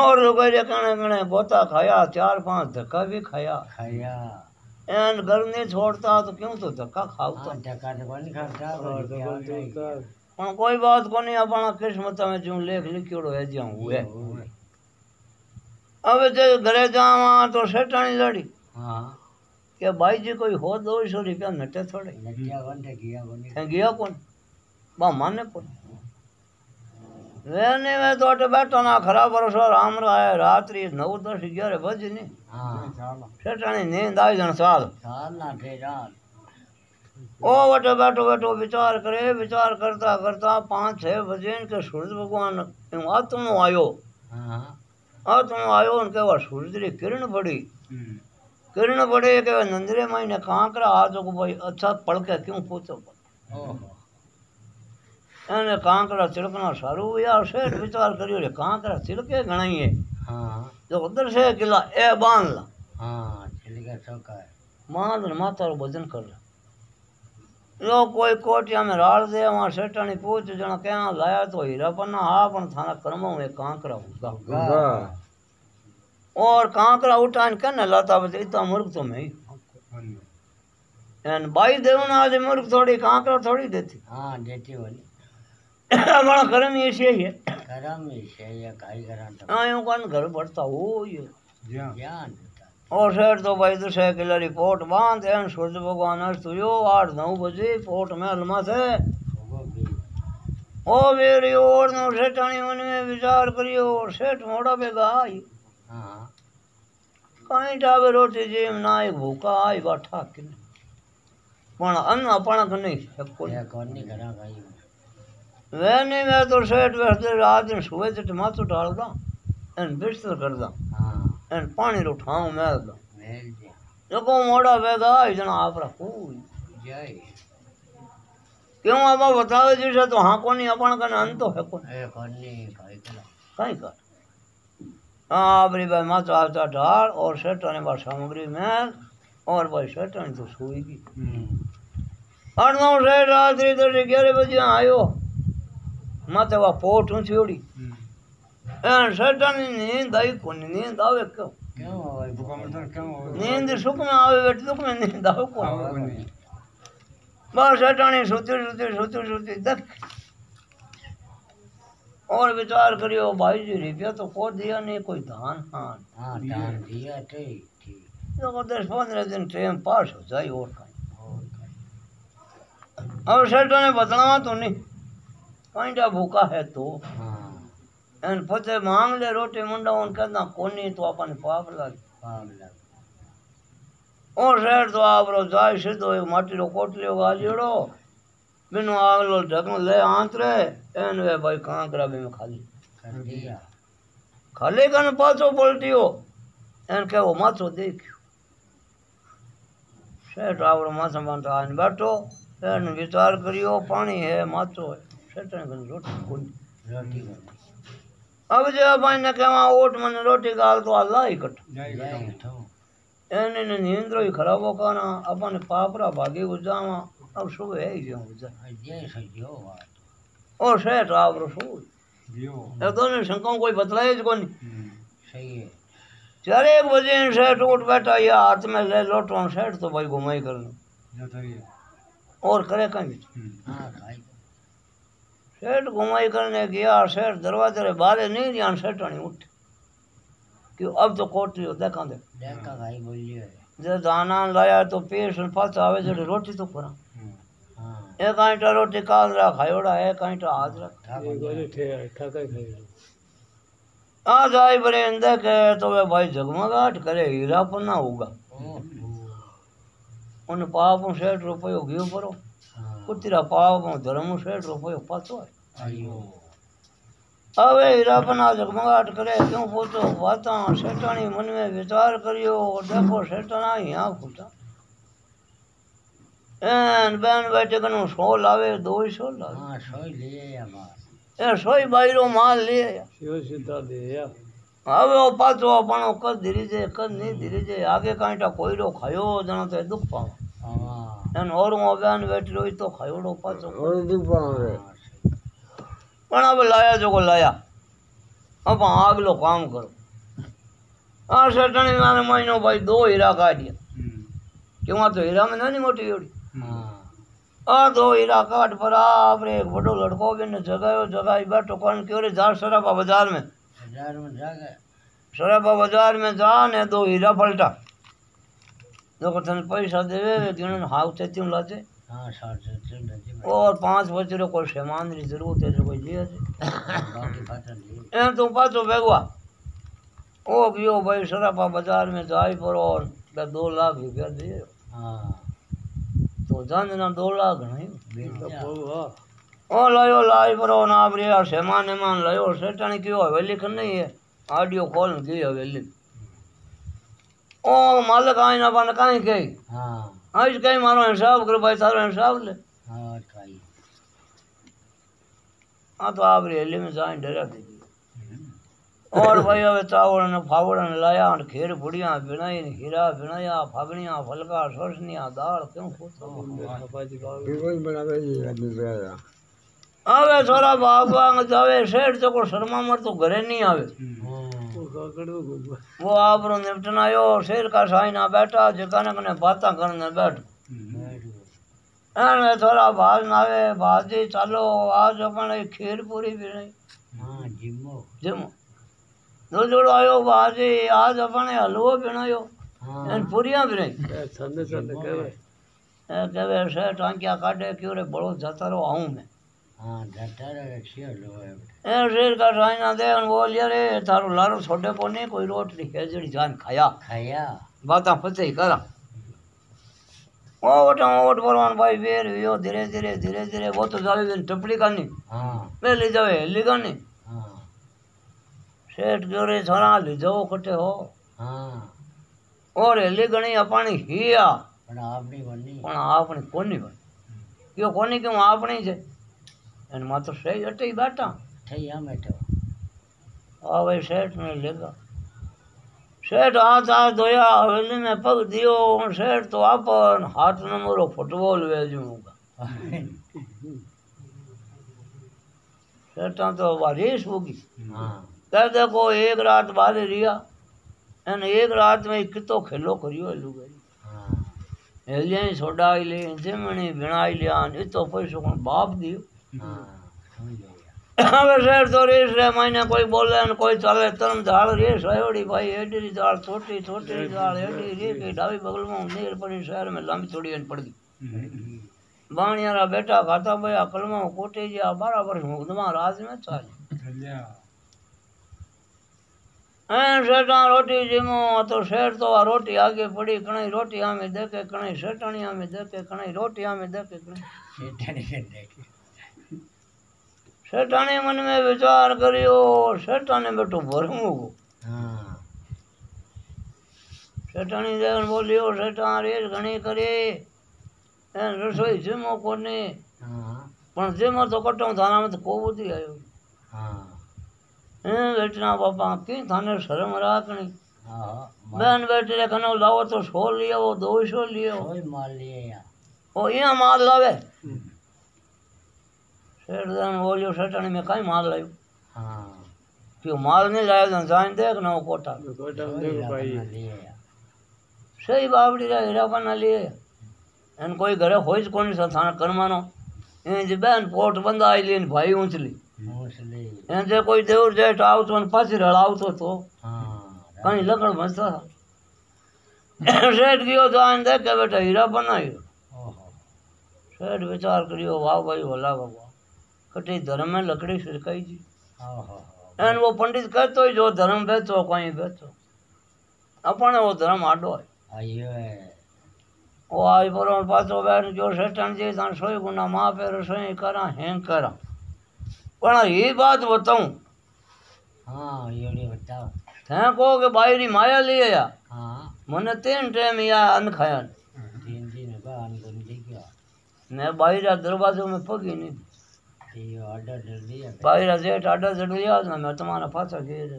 और लोगे कने कने गोता खाया 4-5 धक्का भी खाया खाया एन घर नहीं छोड़ता तो क्यों तो धक्का खावता धक्का नहीं खाता और कोई बात को नहीं अपना किस्मत में जो लेख लिखियो है जो हुए अब जे घरे जावा तो सेठाणी लड़ी हां के भाई जी कोई हो 200 रुपया नटे थोड़े नटिया वंडे गया वंडे गया कौन बा माने कौन वे ने वे तो बैठो ना खराब भरोसा राम राय रात्रि 9-10-11 बजे ने हां चलो सेठाणी नींद आई जण साल ना थे रात ओ वटे बैठो बैठो विचार करे विचार करता करता 5-6 बजे के सूरज भगवान आत्मो आयो हां आत्मो आयो ने केवा सूरज री किरण पड़ी किरण पड़े के नंदरे माई ने कांकरा आ जो भाई अच्छा पड़के क्यों पूछो ओहो अने कांकरा तिलकना सारू यार सेठ विचार करियो रे कांकरा तिलके घणाई है हां जो उधर से किला ए बांध ला हां तिलका चौका है मान माता रो भजन कर लो कोई कोटिया में राल दे वहां सेठाणी पूछ जणा क्या लाया तो हीरा पन्ना हा पण थाना कर्म में कांकरा होगा और कांकरा उठान कने लाता बजे तो मूर्ख तो मैं एन भाई देवना आज मूर्ख थोड़ी कांकरा थोड़ी देती हां देती वाली हमारा कर्म ऐसे ही है कर्म ऐसे ही है काई करता आयो कौन घर पड़ता हो ये ज्ञान और सर तो भाई तो से किला रिपोर्ट बांध एन सूरज भगवान अस्त यो 8-9 बजे पोर्ट में अलमा से ओ मेरी और नो सेठाणी मन में विचार करियो सेठ मोड़ा बेगा आई हां काई डावे रोटी जेम ना आई भूखा आई बैठा के पण अन्न अपना क नहीं कोई कोनी घरा गई वे नहीं मैं तो सेठ बैठते रात दिन सुबह से माथो डाल दा एन बिस्तर कर दा हां एन पानी रो ठाऊ मेल दा मेल दिया देखो मोड़ा वेगा इतना आपरा कोई जय क्यों अब बताओ जैसे तो हां कोनी अपन कन अंत तो है कोन ए कोनी काई कला काई कर आपरी भाई माथो आता ढाल और सेठ ने बा सामग्री में और भाई सेठ ने तो सोई गई और नौ से रात 11 बजे आयो माते वा पोट ऊंची उड़ी एन सेठाणी नींद आई कोनी नींद आवे क्यों क्यों आवे भूखा मरता क्यों आवे नींद सुख में आवे बेटे दुख में नींद आवे कोनी बस सेठाणी सोती सोती सोती सोती दक और विचार करियो भाई जी रुपया तो को दिया नहीं कोई दान हां दान दिया ठीक तो 10-15 दिन टाइम पास हो जाए और कहीं अब सेठाणी बदलावा तो नहीं कांडा भूखा है तो हां एन पते मांग ले रोटी मुंडा उन करना कोनी तो अपन पाप लग और शेर तो आवरो जाय सीधो एक माटी रो कोटलियो गालियोड़ो बिनु आवलो ढगो ले आंतरे एन वे भाई कांकरा बे में खाली कर दिया खाली कन पाछो पलटियो एन के वो माथो देखियो शेर आवरो माथा बंद आन बैठो एन विचार करियो पानी है माथो है सेठाणी रोटी कोनी अब जे भाई ने केवा ओट मन रोटी गाल तो अल्लाह ही कट जाई कट एने ने नींद रोई खराबो काना अपन पापरा भागी उजावा Absolut, ei ziua. Ei se ziua. O să te avrăsui. Dar doamne, sunt cum coi bătălăiești coni. Chiar e băzin se tot băta ia atmele loton se tot voi gumai cărnu. Or care cami. सेठ घुमाई करने गया सेठ दरवाजे के बाहर नहीं ध्यान सेठ नहीं उठ कि अब तो कोटरी हो देखा दे देखा भाई बोलिए जब दाना लाया तो पेश फस आवे जो रोटी तो करा हां एक कांटा रोटी काल रा खायोड़ा है कांटा हाथ रखा गोली ठेका खाई आ जाए बरेंदा के तो वे भाई जगमगाट करे हीरा पना होगा उन पापों सेठ रुपए हो गयो परो कुतिरा पाव धर्म सेठ रुपए पाछो आयो अबे हीरापना जगमगाट करे क्यों पोतो वाता सेठाणी मन में विचार करियो देखो सेठाणा यहां खुटा एन बन बैठे कनो 100 लावे 200 लावे हां 100 ले या मां ए 100 बायरो माल ले यो सीधा दे या अब ओ पाछो अपनो कर धीरे जे कर नहीं धीरे जे आगे कांटा कोईरो खायो जना तो दुख पाओ અને ઓર મોગાન વેટલો તો ખાયોડો પાછો ઓર દુપાણ રે પણ હવે લાયા જોકો લાયા અબ આગલો કામ કરો આ સટણી માને મહિનો ભાઈ દો હીરા કાઢ્યા કેમાં તો હીરા માં નાની મોટી ઓડી આ દો હીરા કાઢ પર આપણે એક વડો લડકો બેને જગાયો જગાઈ બેઠો કોણ ક્યો રે જા સરાબા બજાર માં જાગે સરાબા બજાર માં જાને દો હીરા પલટા देखो तने पैसा देवे तीन हाउ से तीन लाजे हां 60 नहीं और 5 बचरो को सामान री जरूरत है कोई ले बाकी पाछा ले ए तो पाछो भेगवा ओ गयो भाई सरापा बाजार में जाई परो 2 लाख रुपया दे हां तो जान ना 2 लाख नहीं बेटा बोलो ओ लायो लाई परो ना रे सामान मान लायो सेठाणी क्यों हवेली कर नहीं है ऑडियो कॉल की हवेली ओ मालिक आई ना बन काई गई हां आज काई मारो हिसाब कर भाई सारो हिसाब ले हां काई आ तो आप रेले में जाए डरा दे और भाई अब चावल ने फावड़ ने लाया और खीर बुढ़िया बिनाई ने हीरा बिनाया फागणिया फलका सोसनिया दाल क्यों खोतो बिगोई बनावे आदमी गया आवे छोरा बाबा जावे सेठ जो को शर्मा मर तो घरे नहीं आवे वो आपरो निपटना आयो शेर का साई ना बैठा जकाने कने बाता करने बैठ अरे थोड़ा बाज नावे बाजी चलो आज अपन खीर पूरी भी नहीं हां जिमो जिमो दो जोड़ो आयो बाजी आज अपन हलवा बनायो और पूरियां भी नहीं संदे संदे कहवे ऐसे टांकिया काटे क्यों रे बड़ो जाता रो आऊं मैं हां डटरा रखियो लो ए शेर का रायना देन बोलिया रे थारो लारो छोड़े कोनी कोई रोटी खेजड़ी जान खाया बाता फते करा ओट परवान भाई बेर यो धीरे धीरे वो तो जावे टपड़ी कानी हां ले ले जावे ले कानी हां सेठ जोरे छोरा ले जाओ कटे हो हां और ले गणी अपनी हिया पण आपनी कोनी यो कोनी के आपनी छे અને માત્ર સેજ અટઈ બાટા થઈ આમે તો હવે શેઠ ને લેગા શેઠ આ દોયા હવે ને પગ દિયો શેઠ તો આપણ હાથ નમરો ફૂટબોલ વેજુંગા શેઠ તો વારીશ હોગી હા તે દેખો એક રાત બારે રહ્યા અને એક રાત મે કિતો ખેલો કર્યો એલું હા એલ્યાઈ છોડાઈ લે જમણી ભણાઈ લે અને એ તો પૈસો કોણ બાપ દિયો હવે શેર તો રેસ રે મહિને કોઈ બોલે ને કોઈ ચાલે તરમ ઝાડ રેસ આયોડી ભાઈ એડી ઝાડ છોટી ઝાડ એડી રે કે ડાવી બગલમાં નીર પડી શહેરમાં લાંબી થોડી એને પડી બાણિયારા બેટા ખાતા ભાઈ અકલમાં કોટે જે આ બરાબર મુગદમાં રાજમાં ચાલે એમ શેટા રોટી જીમો તો શેર તો આ રોટી આગે પડી ઘણી રોટી આમે દેખે ઘણી શેટાણી આમે દેખે ઘણી રોટી આમે દેખે શેટાણી દેખે सेठाणी मन में विचार करियो सेठाणी बेटो भरमू हां सेठाणी देवन बोलियो सेठाणी घणी करे ए रसोई जिमो कोने हां पण जिमो तो कटो थाना में तो कोबुदी आयो हां ए बेटना बापा की थाने शर्म राखनी हां बहन बेटे कनो लाओ तो 100 लियो 200 लियो कोई माल लिया होना माल लावे सेठ बोलियो सेठाणी में कहीं माल लायो क्यों माल नहीं लाया तो जान दे ना वो कोटा सही बाबड़ी हीरा का लिए एन कोई घरे हो कोनी थाना करमानो ए बहन पोट बंद आई ली भाई उचली ए कोई देवर जेठ आवतो ने पाछी रड़ावतो तो कहीं लकड़ मसता सेठ गयो जान दे के बेटा हीरा बनायो सेठ विचार करियो वाह भाई भला बाबा कटे धर्म में लकड़ी सरकाई जी एन वो पंडित कहतो ही जो धर्म बेचो कहीं बेचो अपने वो धर्म आडो है वो आज पर पाचो बैठ जो सेठन जी तन सोई गुना माँ पे रसोई करा हेंग करा पर ये बात बताऊँ हाँ ये नहीं बताओ थे को के बाहरी माया लिए या हाँ मैंने 3 टाइम या अन्न खाया 3 दिन में का अन्न गंदी क्या मैं बाहरी दरवाजों में पगी नहीं ये ऑर्डर दे दिया बाहरी जेट ऑर्डर दे दिया ना मैं तुम्हारा पाचा घेर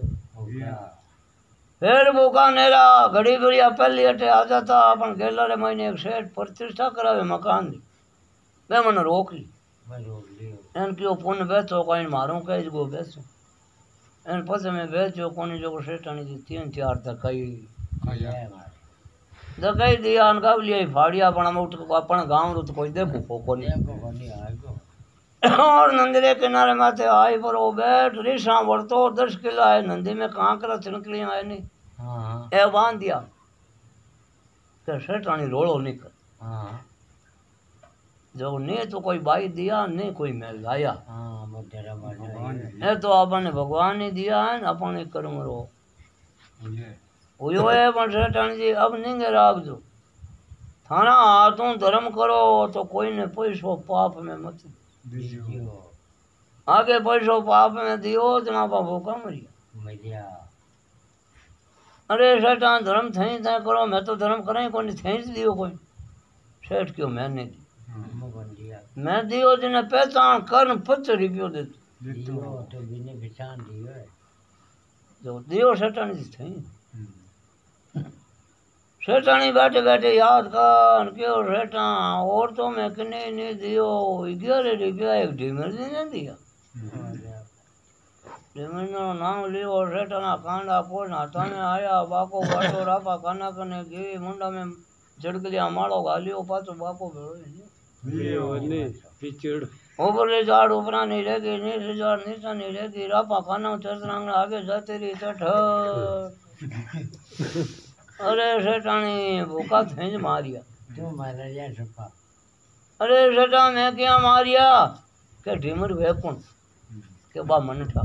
फिर बोका नेरा घड़ी घड़ी पहली अटे आ जाता अपन गेला रे महीने एक सेठ प्रतिष्ठा करावे मकान दी मैं मन रोक ली एन क्यों पुन बेचो कहीं मारूं कहीं गो बेचो एन पसे में बेचो कोनी जो सेठाणी जी 3-4 धकाई धकाई दिया अन का लिया फाड़िया अपन उठ अपन गांव रो तो कोई देखो कोको नहीं और नंदरे किनारे माथे आई पर वो बैठ रीसा वरतो 10 किलो आए नंदी में कांकरा छिनकली आए नहीं ए बांध दिया के सेठाणी रोलो निकल जो नहीं तो कोई बाई दिया नहीं कोई मेल लाया तो आपने भगवान ही दिया है अपने कर्म रो हुयो है पर सेठाणी जी अब नहीं गे आप जो थाना हाथों धर्म करो तो कोई ने पैसो पाप में मत आगे पैसो पाप में दियो जना बाबो का मरिया अरे सेठ धर्म थई तय करो मैं तो धर्म करें को नहीं थई दियो कोई सेठ क्यों मैं नहीं दिया मैं दियो जिने पहचान कर 5 रुपये दे तो बिने पहचान दियो जो दियो सेठाणी जी थई सेठाणी बैठे बैठे याद कर क्यों सेठा और तो मैं कने नहीं दियो 11 रुपया एक डीमर ने दिया डीमर नो नाम लियो सेठा ना कांडा पोड़ ना तने आया बाको बाटो रापा काना कने गे मुंडा में जड़गलिया माड़ो गालियो पाछो बाको भेड़ो लियो ने पिचड़ ऊपर ले जाड़ ऊपरा नहीं रह गई नहीं से जाड़ नीचा नहीं रह गई रापा काना चरसरांग आगे जाते रही चढ़ अरे सेठाणी भूखा थेंज मारिया क्यों मारा या छप्पा अरे सेठा मैं क्या मारिया के ढीमर वे कौन के बा मन ठा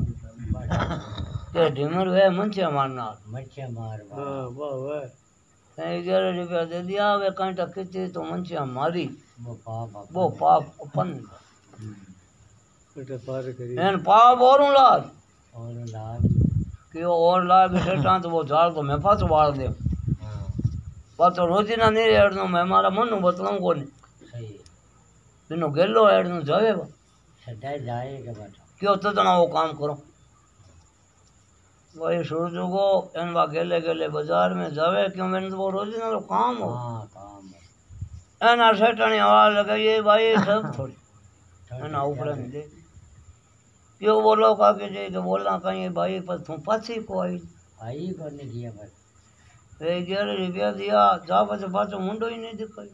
के ढीमर वे मनचे मारना मनचे मारवा वाह वाह कहीं 11 रुपया दे दिया वे कांटा खींची तो मनचे मारी वो पाप अपन बेटा पार करी एन पाप और लाग के और लाग सेठा तो वो झाड़ तो मैं पास वाड़ दे पाचो रोजीना नहीं हेड़नो मैं मारा मनु बतलाऊं कोनी सही बिनो गेलो हेड़नो जावे सदाई जाए के बाटा क्यों तो तना वो काम करो भाई सूरज को एन वा गेले गेले बाजार में जावे क्यों मैंने वो रोजीना रो काम हो हां काम है एना सेठाणी आवाज लगाई भाई सब थोड़ी एना ऊपर में दे क्यों बोलो काके जी के बोला कहीं भाई पर तू पाछी को आई भाई करने दिया भाई 11 रुपया दिया जा पाचो मुंडो ही नहीं दिखाई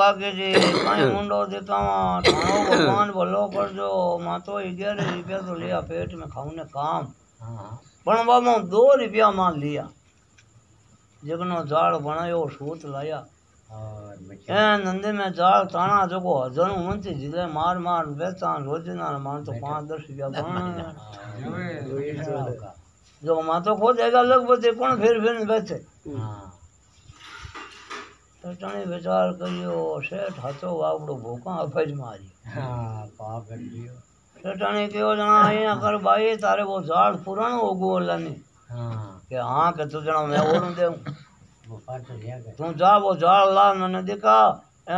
काके जी कहीं मुंडो देता भगवान भलो कर जो माँ तो 11 रुपया तो लिया पेट में खाऊ ने काम पर बाबा 2 रुपया मान लिया जगनो जाड़ बनायो सूत लाया नंदे में जाड़ ताना जो को हजन उमती जिले मार मार बेचान रोजना मान तो 5-10 रुपया बना जो माँ तो खो देगा लग बचे कौन फिर बचे सेठाणी विचार करियो सेठ हाथो वावड़ो भूखा अफज मारी पाप कर दियो सेठाणी कहो जना आया कर भाई तारे वो झाड़ पुरानो उगो लानी के हां के तो जना मैं ओरू देऊ वो पाट लिया के तू जा वो झाड़ ला मने दिखा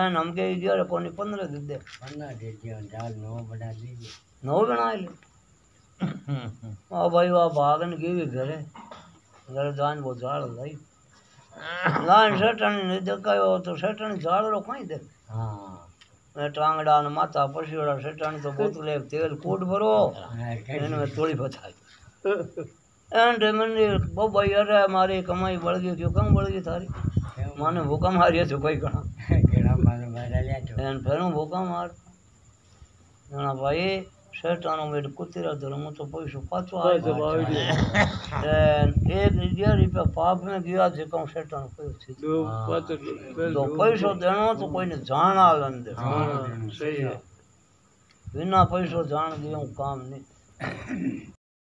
एन हम के गयो कोनी 15 दे दे 15 दे दियो झाड़ नो बना लीजिए नो बना ले भाई वाह भागन की भी घरे घर जान वो झाड़ लाई લાન શેઠાણી ને દેખાયો તો શેઠાણી ઝાડરો ખાઈ દે. હા ટાંગડા ને માથા પસીવડા શેઠાણી તો બોતલે તેલ કોટ ભરો એને તોળી પથાય એન્ડ મને બબા યાર મારી કમાઈ બળગી ગયો. કેમ બળગી તારી મને ભૂકંપ હાર્યો છે કોઈ ઘણા ઘણા મારે માર્યા છે એન ફેરું ભૂકંપ હાર ના ભાઈ શેઠાણો મેડ કુતરા ધર્મો તો પૈસો પાછો આવી ગયો. એક રૂપિયા રૂપિયા પાપ ને ગયા છે કઉ શેઠાણો પૈસો પૈસો દેણો તો કોઈને જાણ આવે અંદર વિના પૈસો જાણ દે હું કામ નહીં.